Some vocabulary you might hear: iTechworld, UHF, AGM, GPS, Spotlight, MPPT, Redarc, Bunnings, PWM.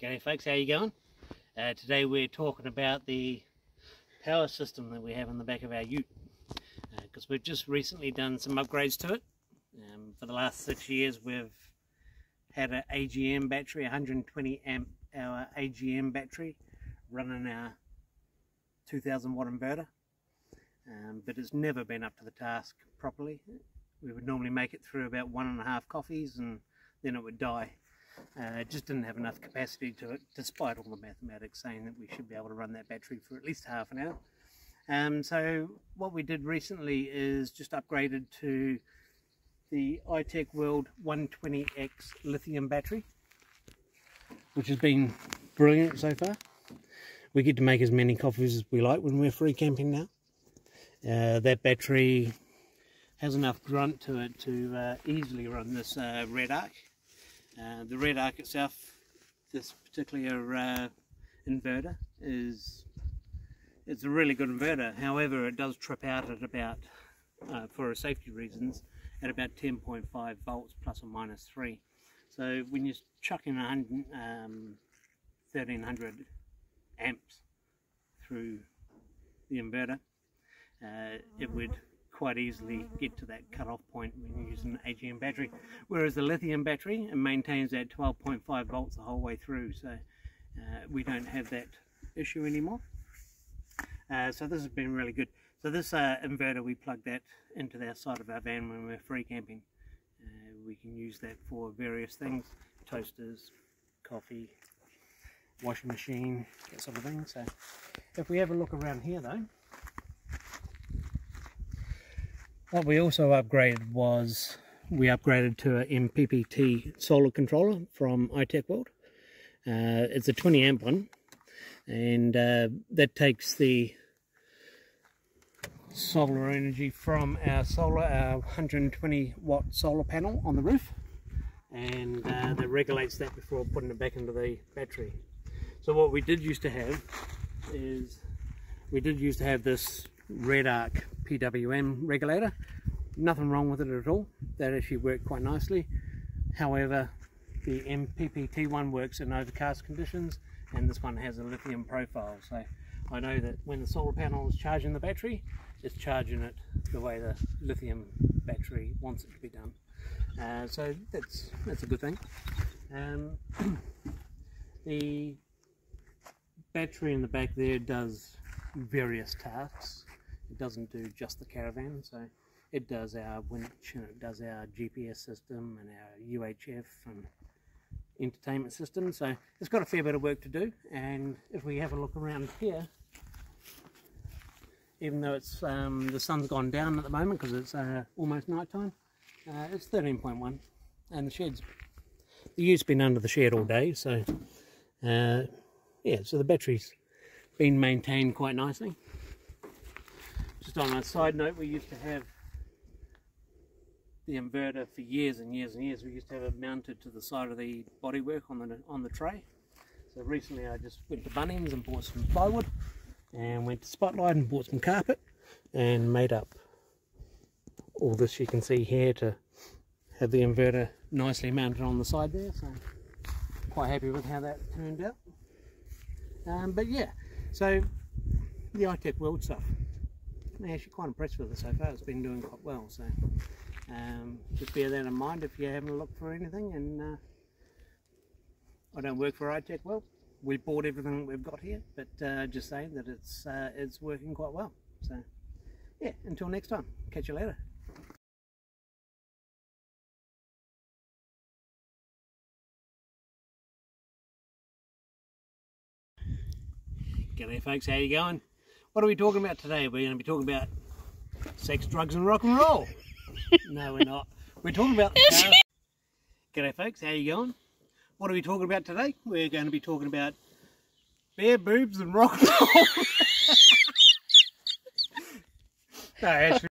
G'day folks, how you going? Today we're talking about the power system that we have in the back of our ute, because we've just recently done some upgrades to it. For the last 6 years we've had an AGM battery, 120 amp hour AGM battery running our 2000 watt inverter, but it's never been up to the task properly. We would normally make it through about 1.5 coffees and then it would die. It just didn't have enough capacity to it, despite all the mathematics saying that we should be able to run that battery for at least half an hour. So what we did recently is just upgraded to the iTechworld 120X lithium battery, which has been brilliant so far. We get to make as many coffees as we like when we're free camping now. That battery has enough grunt to it to easily run this Redarc. The Redarc itself, this particular inverter, it's a really good inverter. However, it does trip out at about, for safety reasons, at about 10.5 volts plus or minus 3. So when you're chucking 1300 amps through the inverter, it would quite easily get to that cut-off point when you're using an AGM battery. Whereas the lithium battery, it maintains that 12.5 volts the whole way through, so we don't have that issue anymore. So this has been really good. So this inverter, we plug that into the side of our van when we're free camping. We can use that for various things, toasters, coffee, washing machine, that sort of thing. So if we have a look around here though, what we also upgraded was, we upgraded to an MPPT solar controller from iTechworld. It's a 20 amp one, and that takes the solar energy from our solar, our 120 watt solar panel on the roof, and that regulates that before putting it back into the battery. So what we did used to have is, we did used to have this Redarc PWM regulator. Nothing wrong with it at all. That actually worked quite nicely. However, the MPPT one works in overcast conditions, and this one has a lithium profile. So I know that when the solar panel is charging the battery, it's charging it the way the lithium battery wants it to be done. So that's a good thing. The battery in the back there does various tasks. It doesn't do just the caravan, so it does our winch and it does our GPS system and our UHF and entertainment system, so it's got a fair bit of work to do. And if we have a look around here, even though it's the sun's gone down at the moment because it's almost night time, it's 13.1, and the shed's, the ute's been under the shed all day, so yeah, so the battery's been maintained quite nicely. Just on a side note, we used to have the inverter for years and years and years. We used to have it mounted to the side of the bodywork on the tray. So recently I just went to Bunnings and bought some plywood, and went to Spotlight and bought some carpet, and made up all this you can see here to have the inverter nicely mounted on the side there. So quite happy with how that turned out. But yeah, so the iTechworld stuff, I'm actually quite impressed with it so far. It's been doing quite well, so just bear that in mind if you're having a look for anything. And I don't work for iTechworld. We bought everything we've got here, but just saying that it's working quite well. So yeah, until next time, catch you later. G'day folks, how you going? What are we talking about today? We're going to be talking about sex, drugs and rock and roll. No, we're not. We're talking about the power. G'day folks, how you going? What are we talking about today? We're going to be talking about bare boobs and rock and roll. No, actually.